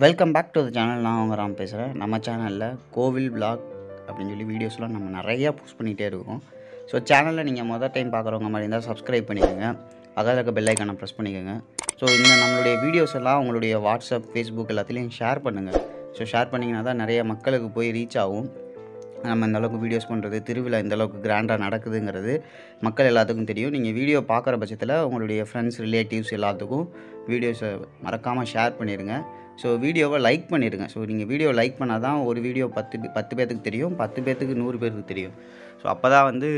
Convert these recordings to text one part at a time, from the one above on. Welcome back to the channel. I am Ram Pesara. Nama channel la Covil Blog appadinu solli videos la nama nariya post pannite irukom. So channel la neenga modha time paakuravanga mari indha subscribe pannikenga. Adha bell icon press pannikenga. So indha nammude videos la ungalude WhatsApp, Facebook ellathilum share pannunga. So share panningana da nariya makkalukku poi reach agum. நம்ம இந்த அளவுக்கு videos பண்றது திருவிழா இந்த அளவுக்கு கிராண்டா நடக்குதுங்கிறது மக்கள் எல்லாத்துக்கும் தெரியும். நீங்க வீடியோ பார்க்குற பட்சத்துல உங்களுடைய फ्रेंड्स ரிலேட்டிவ்ஸ் எல்லாத்துக்கும் வீடியோஸ் மறக்காம ஷேர் பண்ணிடுங்க. சோ வீடியோவை லைக் பண்ணிடுங்க. சோ நீங்க வீடியோ லைக் பண்ணாதான் ஒரு வீடியோ 10 பேருக்கு தெரியும், 10 பேருக்கு 100 பேருக்கு தெரியும். சோ அப்பதான் வந்து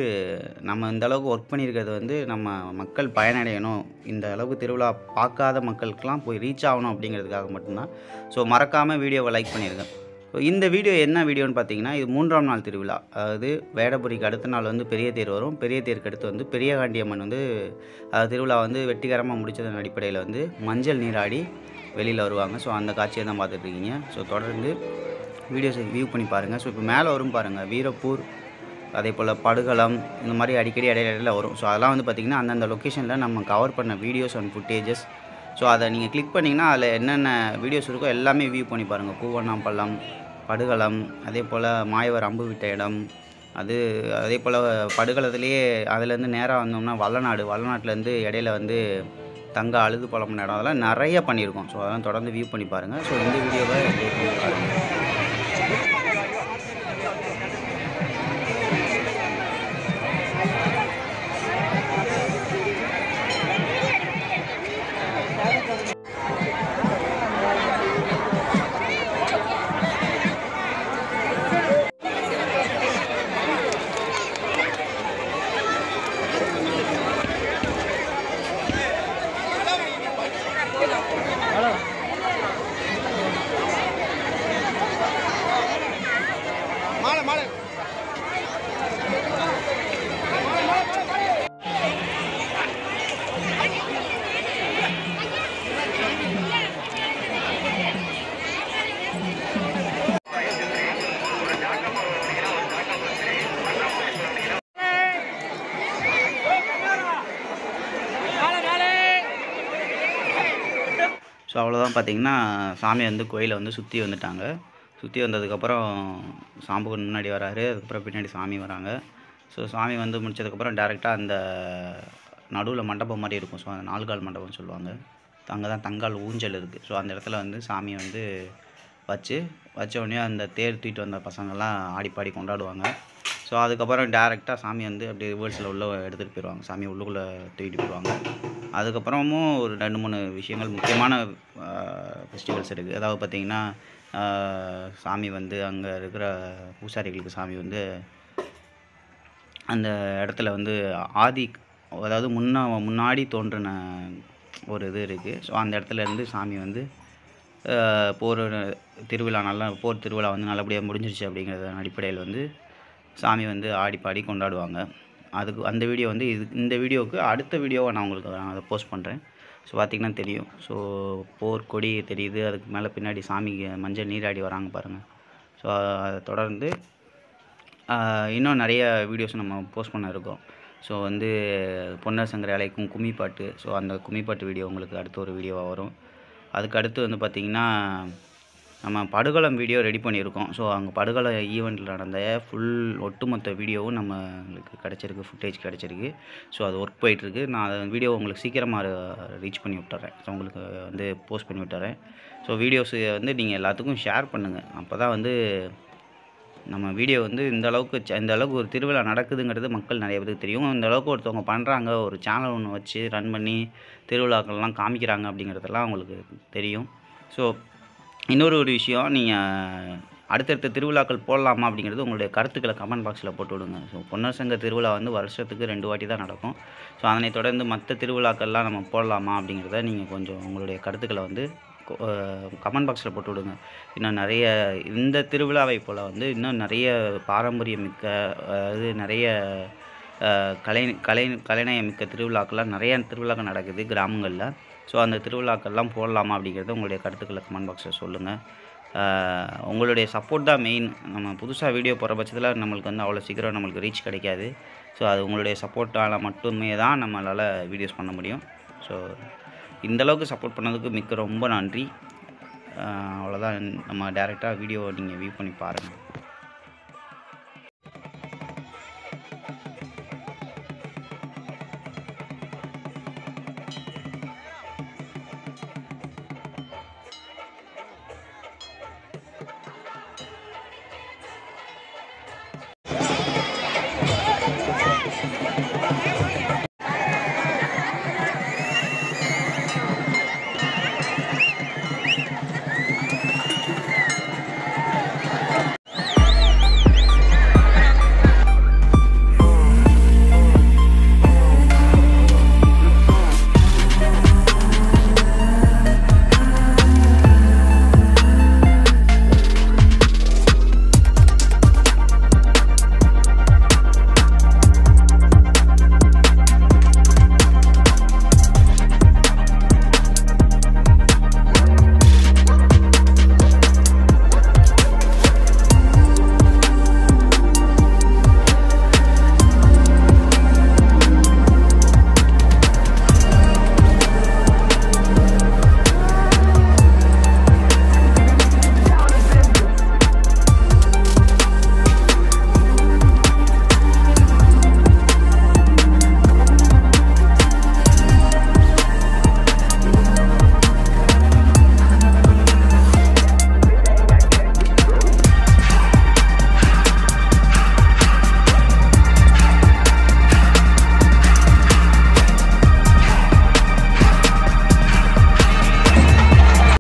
நம்ம இந்த அளவுக்கு வர்க் பண்ணியிருக்கிறது வந்து நம்ம மக்கள் பயனடையணும். இந்த அளவுக்கு திருவிழா பார்க்காத மக்களுக்குலாம் போய் ரீச் ஆகணும் அப்படிங்கிறதுக்காக மட்டும் தான். சோ மறக்காம வீடியோவை லைக் பண்ணிடுங்க. So, இந்த வீடியோ என்ன வீடியோன்னு பாத்தீங்கன்னா இது மூன்றாம் நாள் திருவிழா. அதாவது வேடபுரிக்கு அடுத்த நாள் வந்து பெரிய தேர் வரும். பெரிய தேருக்கு அடுத்து வந்து பெரிய காண்டியம்மன் வந்து திருவிழா வந்து வெற்றிகரமா முடிச்சதன் அடிப்படையில் வந்து மஞ்சள் நீராடி வெளியில வருவாங்க. சோ அந்த காட்சியை தான் பார்த்துட்டு இருக்கீங்க. சோ தொடர்ந்து வீடியோஸை வியூ பண்ணி பாருங்க. சோ இப்போ மேலே வரும் பாருங்க வீரப்பூர் அதே போல் படுகலம் இந்த மாதிரி அடிக்கடி இடையில வரும். சோ அதெல்லாம் வந்து பாத்தீங்கன்னா அந்தந்த லொகேஷன்ல நம்ம கவர் பண்ண வீடியோஸ் அண்ட் ஃபுட்டேஜஸ். சோ அதை நீங்க கிளிக் பண்ணீங்கன்னா அதுல என்னென்ன வீடியோஸ் இருக்கோ எல்லாமே வியூ பண்ணி பாருங்க. பூவண்ணாம்பள்ளம், படுகலம், அதே போல் மாயவர் அம்பு விட்ட இடம், அதே போல் படுகலத்திலேயே அதுலேருந்து நேராக வந்தோம்னா வல்லநாட்டிலேருந்து இடையில வந்து தங்க அழுது பழம் இடம் அதெல்லாம் நிறைய பண்ணியிருக்கோம். ஸோ அதெல்லாம் தொடர்ந்து வியூ பண்ணி பாருங்கள். ஸோ இந்த வீடியோவை ஸோ அவ்வளோதான் பார்த்தீங்கன்னா சாமி வந்து கோயிலை வந்து சுற்றி வந்துட்டாங்க. சுற்றி வந்ததுக்கப்புறம் சாம்புக்கு முன்னாடி வராரு, அதுக்கப்புறம் பின்னாடி சாமி வராங்க. ஸோ சாமி வந்து முடிச்சதுக்கப்புறம் டேரெக்டாக அந்த நடுவில் மண்டபம் மாதிரி இருக்கும். ஸோ அந்த நால்கால் மண்டபம்னு சொல்லுவாங்க. அங்கே தான் தங்கால் ஊஞ்சல் இருக்குது. ஸோ அந்த இடத்துல வந்து சாமி வந்து வச்ச உடனே அந்த தேர் தூக்கிட்டு வந்த பசங்கள்லாம் ஆடிப்பாடி கொண்டாடுவாங்க. ஸோ அதுக்கப்புறம் டேரெக்டாக சாமி வந்து அப்படியே ரிவர்ஸில் உள்ளே எடுத்துகிட்டு போயிடுவாங்க. சாமி உள்ளுக்குள்ளே தூக்கிட்டு போயிடுவாங்க. அதுக்கப்புறமும் ஒரு 2-3 விஷயங்கள் முக்கியமான ஃபெஸ்டிவல்ஸ் இருக்குது. அதாவது பார்த்திங்கன்னா சாமி வந்து அங்கே இருக்கிற பூசாரிகளுக்கு சாமி வந்து அந்த இடத்துல வந்து ஆதி அதாவது முன்னாடி தோன்றின ஒரு இது இருக்குது. ஸோ அந்த இடத்துல இருந்து சாமி வந்து போர் திருவிழா வந்து நல்லபடியாக முடிஞ்சிருச்சு அப்படிங்கிறது அடிப்படையில் வந்து சாமி வந்து ஆடிப்பாடி கொண்டாடுவாங்க. அதுக்கு அந்த வீடியோ வந்து இந்த வீடியோவுக்கு அடுத்த வீடியோவை நான் உங்களுக்கு அதை போஸ்ட் பண்ணுறேன். ஸோ பார்த்திங்கன்னா தெரியும். ஸோ போர் கொடி தெரியுது, அதுக்கு மேலே பின்னாடி சாமிக்கு மஞ்சள் நீராடி வராங்க பாருங்கள். ஸோ அதை தொடர்ந்து இன்னும் நிறைய வீடியோஸ் நம்ம போஸ்ட் பண்ண இருக்கோம். ஸோ வந்து பொன்னர் சங்கராலயக்கும் கும்மிப்பாட்டு, ஸோ அந்த கும்மிப்பாட்டு வீடியோ உங்களுக்கு அடுத்த ஒரு வீடியோவாக வரும். அதுக்கடுத்து வந்து பார்த்திங்கன்னா நம்ம படுகலம் வீடியோ ரெடி பண்ணியிருக்கோம். ஸோ அங்கே படுகலை ஈவெண்ட்டில் நடந்த ஃபுல் ஒட்டுமொத்த வீடியோவும் நம்மளுக்கு கிடச்சிருக்கு, ஃபுட்டேஜ் கிடச்சிருக்கு. ஸோ அது ஒர்க் போயிட்டுருக்கு. நான் அந்த வீடியோ உங்களுக்கு சீக்கிரமாக ரீச் பண்ணி விட்டுறேன். ஸோ உங்களுக்கு வந்து போஸ்ட் பண்ணி விட்டுறேன். ஸோ வீடியோஸு வந்து நீங்கள் எல்லாத்துக்கும் ஷேர் பண்ணுங்கள். அப்போ தான் வந்து நம்ம வீடியோ வந்து இந்த அளவுக்கு ஒரு திருவிழா நடக்குதுங்கிறது மக்கள் நிறைய பேருக்கு தெரியும். இந்த அளவுக்கு ஒருத்தவங்க பண்ணுறாங்க, ஒரு சேனல் ஒன்று வச்சு ரன் பண்ணி திருவிழாக்கள்லாம் காமிக்கிறாங்க அப்படிங்கிறதெல்லாம் அவங்களுக்கு தெரியும். ஸோ இன்னொரு விஷயம், நீங்கள் அடுத்தடுத்த திருவிழாக்கள் போடலாமா அப்படிங்கிறது உங்களுடைய கருத்துக்களை கமெண்ட் பாக்ஸில் போட்டு விடுங்க. ஸோ பொன்னர் சங்க திருவிழா வந்து வருஷத்துக்கு 2 வாட்டி தான் நடக்கும். ஸோ அதனை தொடர்ந்து மற்ற திருவிழாக்கள்லாம் நம்ம போடலாமா அப்படிங்கிறத நீங்கள் கொஞ்சம் உங்களுடைய கருத்துக்களை வந்து கமெண்ட் பாக்ஸில் போட்டு விடுங்க. இன்னும் நிறைய இந்த திருவிழாவை போல் வந்து இன்னும் நிறைய பாரம்பரியமிக்க அதாவது நிறைய கலைநயமிக்க திருவிழாக்கள்லாம் நிறையா திருவிழாக்கள் நடக்குது கிராமங்களில். ஸோ அந்த திருவிழாக்கள்லாம் போடலாமா அப்படிங்கிறத உங்களுடைய கருத்துக்களை கமெண்ட் பாக்ஸில் சொல்லுங்கள். உங்களுடைய சப்போர்ட் தான் மெயின். நம்ம புதுசாக வீடியோ போகிற பட்சத்தில் நம்மளுக்கு வந்து அவ்வளோ சீக்கிரம் நம்மளுக்கு ரீச் கிடைக்காது. ஸோ அது உங்களுடைய சப்போர்ட்டால் மட்டுமே தான் நம்மளால் வீடியோஸ் பண்ண முடியும். ஸோ இந்தளவுக்கு சப்போர்ட் பண்ணதுக்கு மிக்க ரொம்ப நன்றி. அவ்வளோதான். நம்ம டைரெக்டாக வீடியோ நீங்கள் வியூ பண்ணி பாருங்கள்.